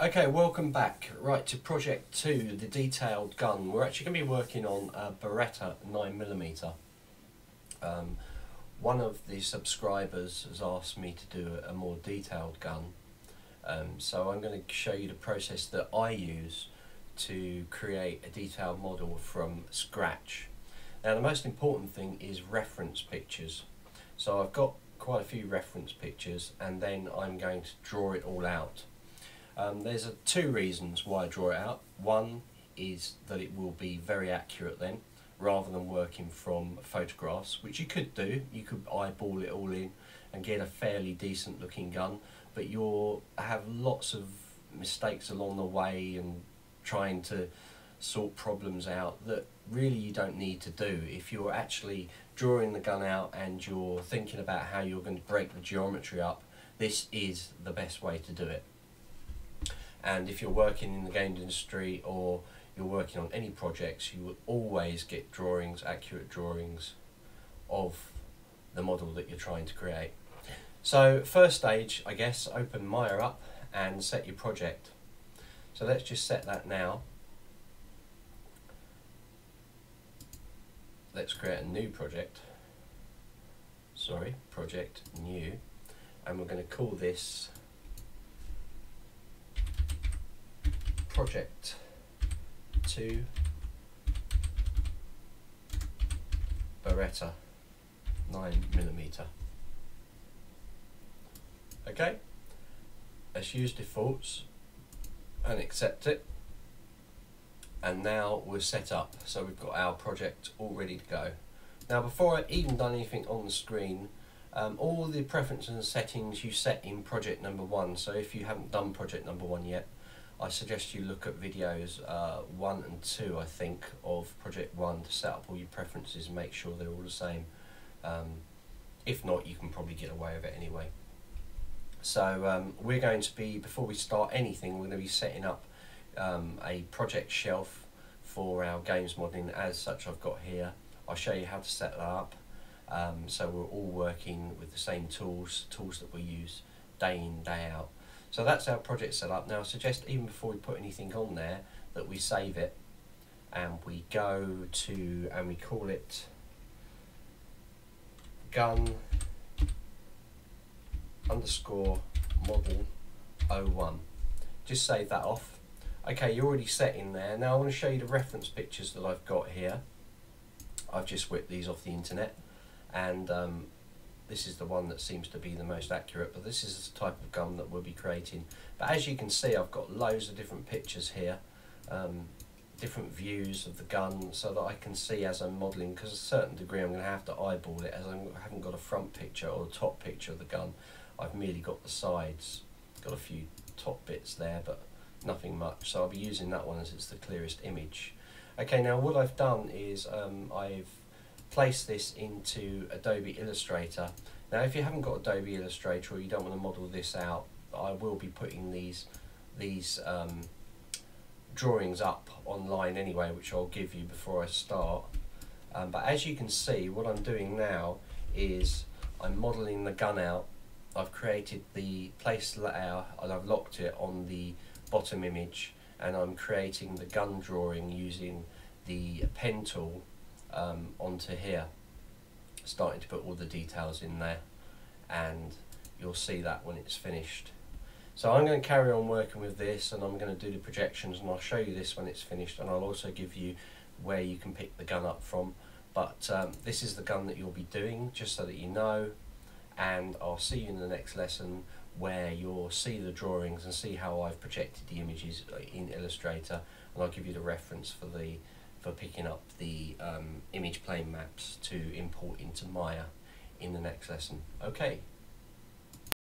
Okay, welcome back. Right, to project 2, the detailed gun. We're actually going to be working on a Beretta 9mm. One of the subscribers has asked me to do a more detailed gun. So I'm going to show you the process that I use to create a detailed model from scratch. Now the most important thing is reference pictures. So I've got quite a few reference pictures and then I'm going to draw it all out. There's two reasons why I draw it out. One is that it will be very accurate then, rather than working from photographs, which you could do. You could eyeball it all in and get a fairly decent looking gun, but you'll have lots of mistakes along the way and trying to sort problems out that really you don't need to do. If you're actually drawing the gun out and you're thinking about how you're going to break the geometry up, this is the best way to do it. And if you're working in the game industry or you're working on any projects, you will always get drawings, accurate drawings of the model that you're trying to create. So first stage, I guess, open Maya up and set your project. So let's just set that now. Let's create a new project. Sorry, project new. And we're going to call this project 2 Beretta 9mm. Okay, let's use defaults and accept it, and now we're set up, so we've got our project all ready to go. Now before I've even done anything on the screen, all the preferences and settings you set in project number 1, so if you haven't done project number 1 yet, I suggest you look at videos 1 and 2, I think, of project 1 to set up all your preferences and make sure they're all the same. If not, you can probably get away with it anyway. So we're going to be, before we start anything, we're going to be setting up a project shelf for our games modeling. As such, I've got here, I'll show you how to set that up. So we're all working with the same tools that we use day in, day out. So that's our project set up. Now I suggest even before we put anything on there that we save it and we go to and we call it gun_model01. Just save that off. Okay, you're already set in there. Now I want to show you the reference pictures that I've got here. I've just whipped these off the internet, and this is the one that seems to be the most accurate, but this is the type of gun that we'll be creating. But as you can see, I've got loads of different pictures here, different views of the gun, so that I can see as I'm modelling, because to a certain degree I'm going to have to eyeball it, as I haven't got a front picture or a top picture of the gun. I've merely got the sides, got a few top bits there, but nothing much, so I'll be using that one as it's the clearest image. Okay, now what I've done is I've place this into Adobe Illustrator. Now if you haven't got Adobe Illustrator or you don't want to model this out, I will be putting these drawings up online anyway, which I'll give you before I start. But as you can see, what I'm doing now is I'm modeling the gun out. I've created the place layer and I've locked it on the bottom image, and I'm creating the gun drawing using the pen tool onto here, starting to put all the details in there, and you'll see that when it's finished. So I'm going to carry on working with this, and I'm going to do the projections, and I'll show you this when it's finished, and I'll also give you where you can pick the gun up from. But this is the gun that you'll be doing, just so that you know, and I'll see you in the next lesson where you'll see the drawings and see how I've projected the images in Illustrator, and I'll give you the reference for the picking up the image plane maps to import into Maya in the next lesson. Okay.